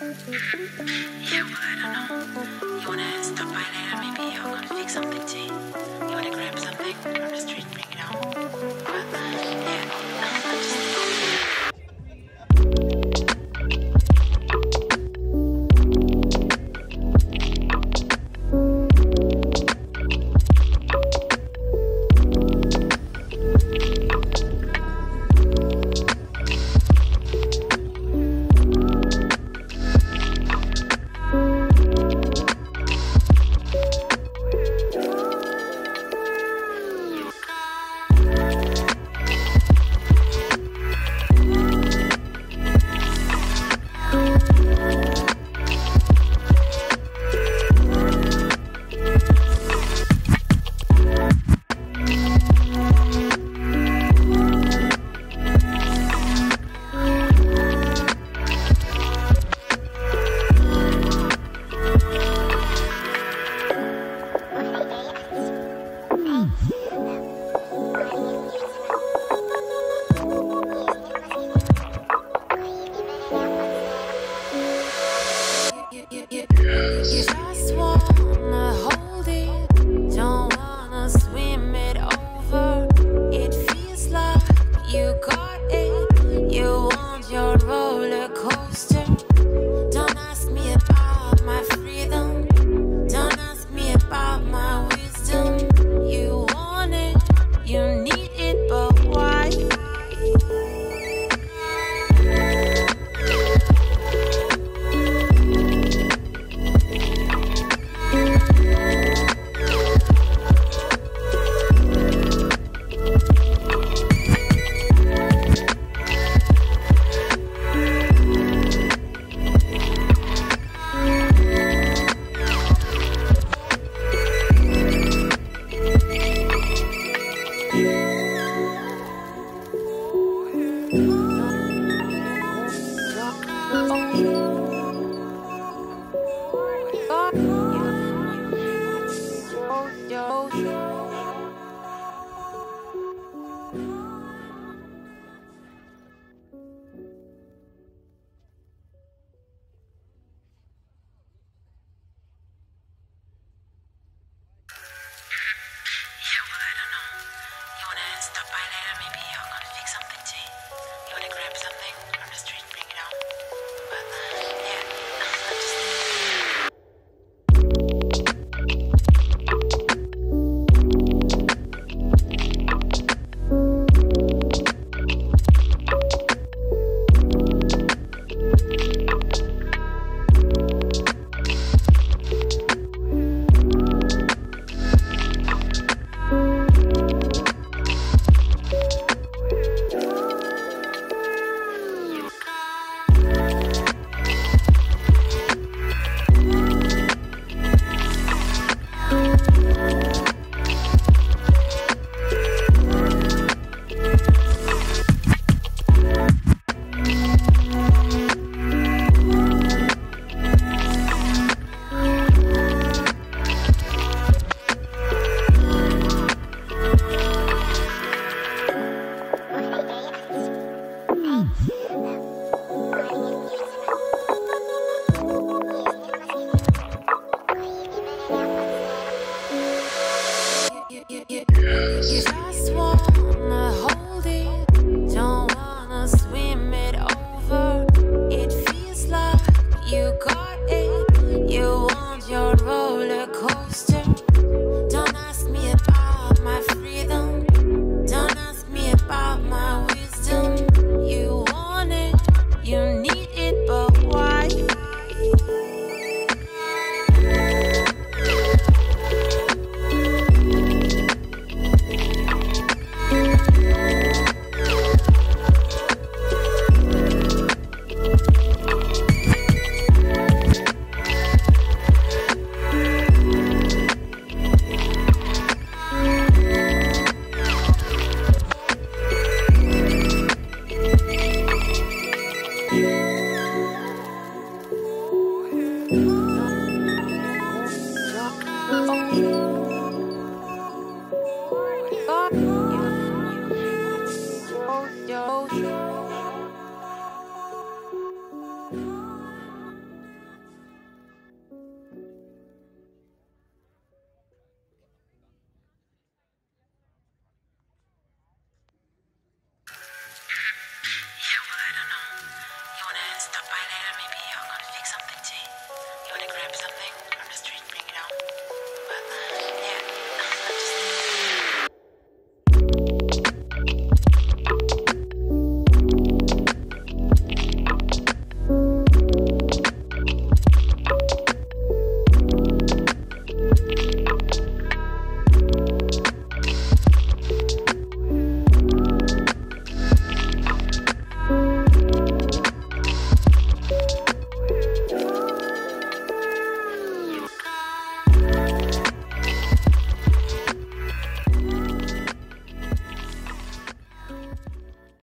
Yeah, well, I don't know. You wanna stop by later? Maybe I'm gonna fix something to eat. You wanna grab something from the street, bring it home? What? Yeah, I'm just... Oh,